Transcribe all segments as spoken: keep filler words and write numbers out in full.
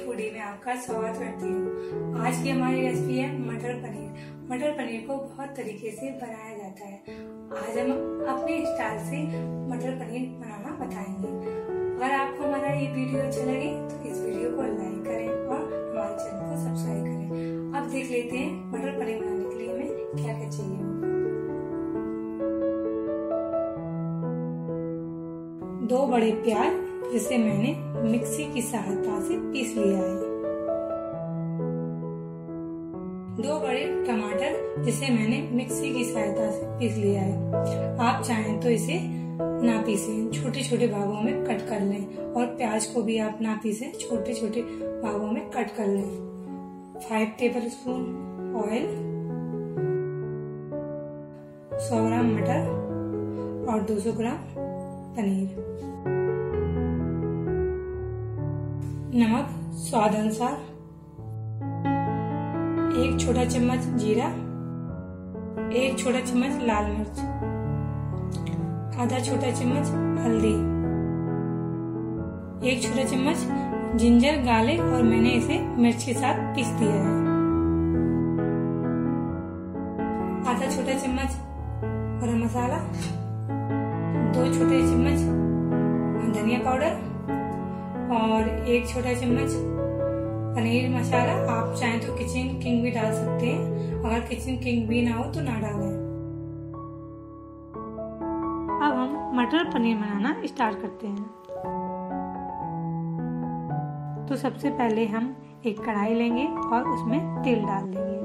Foodie में आपका स्वागत करती हूँ। आज की हमारी रेसिपी है मटर पनीर। मटर पनीर को बहुत तरीके से बनाया जाता है। आज हम अपने स्टाइल से मटर पनीर बनाना बताएंगे। अगर आपको हमारा ये वीडियो अच्छा लगे तो इस वीडियो को लाइक करें और हमारे चैनल को सब्सक्राइब करें। अब देख लेते हैं मटर पनीर बनाने के लिए हमें क्या क्या चाहिए। दो बड़े प्याज जिसे मैंने मिक्सी की सहायता से पीस लिया है। दो बड़े टमाटर जिसे मैंने मिक्सी की सहायता से पीस लिया है। आप चाहें तो इसे ना पीसें, छोटे छोटे भागों में कट कर लें। और प्याज को भी आप ना पीसें, छोटे छोटे भागों में कट कर लें। फाइव टेबल स्पून ऑयल, सौ ग्राम मटर और दो सौ ग्राम पनीर, नमक स्वाद अनुसार, एक छोटा चम्मच जीरा, एक छोटा चम्मच लाल मिर्च, आधा छोटा चम्मच हल्दी, एक छोटा चम्मच जिंजर गार्लिक और मैंने इसे मिर्च के साथ पीस दिया है, आधा छोटा चम्मच गरम मसाला, दो छोटे चम्मच धनिया पाउडर और एक छोटा चम्मच पनीर मसाला। आप चाहें तो किचन किंग भी डाल सकते हैं, अगर किचन किंग भी ना हो तो ना डालें। अब हम मटर पनीर बनाना स्टार्ट करते हैं। तो सबसे पहले हम एक कढ़ाई लेंगे और उसमें तेल डाल देंगे।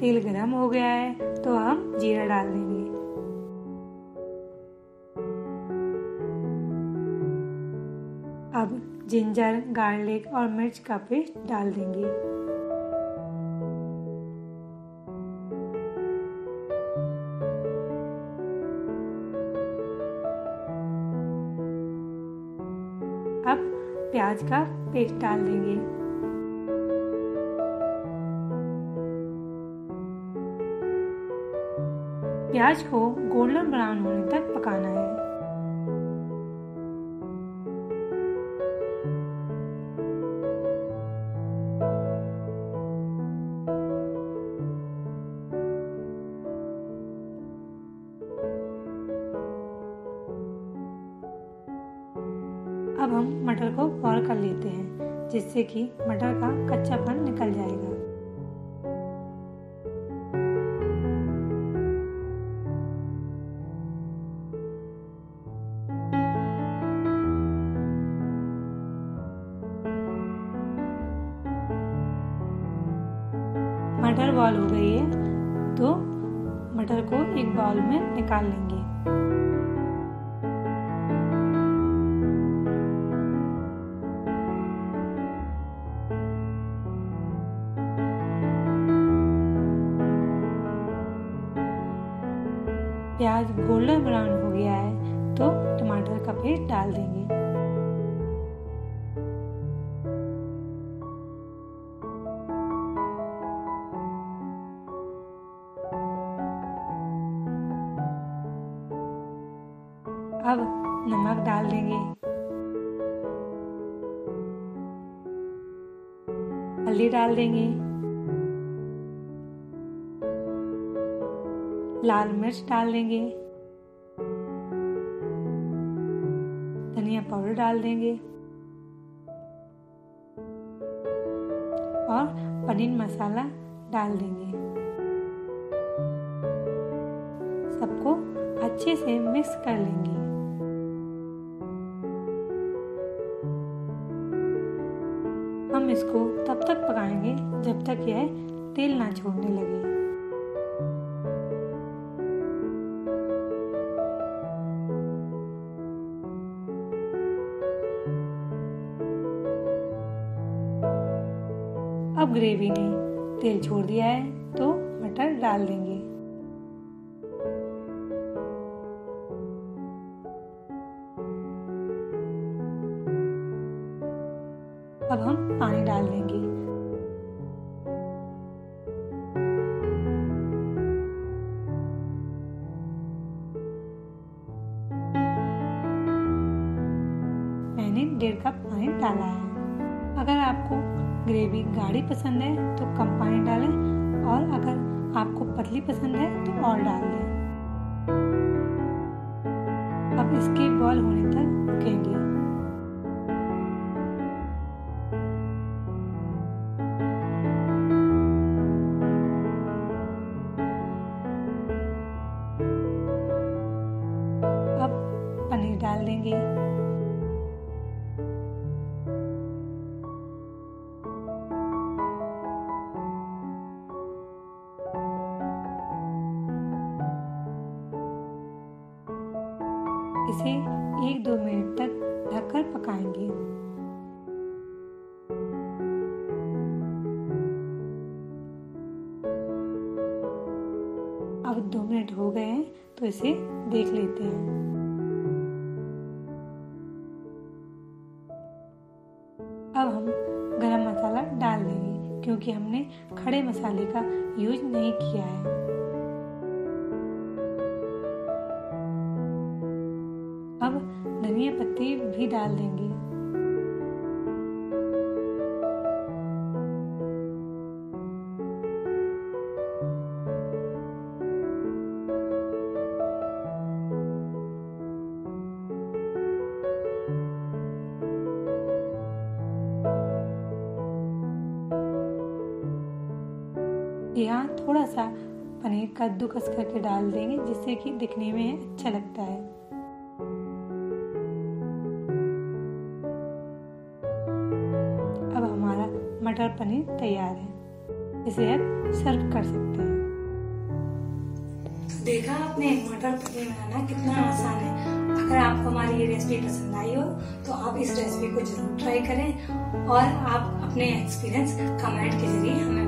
तेल गरम हो गया है तो हम जीरा डाल देंगे। अब जिंजर गार्लिक और मिर्च का पेस्ट डाल देंगे। अब प्याज का पेस्ट डाल देंगे। प्याज को गोल्डन ब्राउन होने तक पकाना है। अब हम मटर को बॉईल कर लेते हैं जिससे कि मटर का कच्चापन निकल जाएगा। मटर बॉईल हो गई है तो मटर को एक बाउल में निकाल लेंगे। प्याज गोल्डन ब्राउन हो गया है तो टमाटर का पेस्ट डाल देंगे। अब नमक डाल देंगे, हल्दी डाल देंगे, लाल मिर्च डाल देंगे, धनिया पाउडर डाल देंगे और पनीर मसाला डाल देंगे। सबको अच्छे से मिक्स कर लेंगे। हम इसको तब तक पकाएंगे जब तक यह तेल ना छोड़ने लगे। अब ग्रेवी ने तेल छोड़ दिया है तो मटर डाल देंगे। अब हम पानी डाल देंगे। डेढ़ कप पानी डाला है। अगर आपको ग्रेवी गाढ़ी पसंद है तो कम पानी डालें और अगर आपको पतली पसंद है तो और डाल दें। अब इसके बॉयल होने तक पकाएंगे। अब पनीर डाल देंगे। इसे एक दो मिनट तक ढककर पकाएंगे। अब दो मिनट हो गए हैं तो इसे देख लेते हैं। अब हम गरम मसाला डाल देंगे क्योंकि हमने खड़े मसाले का यूज नहीं किया है। अब धनिया पत्ती भी डाल देंगे। यहाँ थोड़ा सा पनीर कद्दूकस करके डाल देंगे जिससे कि दिखने में अच्छा लगता है। मटर पनीर तैयार है, इसे अब सर्व कर सकते हैं। देखा आपने मटर पनीर बनाना कितना आसान है। अगर आपको हमारी ये रेसिपी पसंद आई हो तो आप इस रेसिपी को जरूर ट्राई करें और आप अपने एक्सपीरियंस कमेंट के जरिए हमें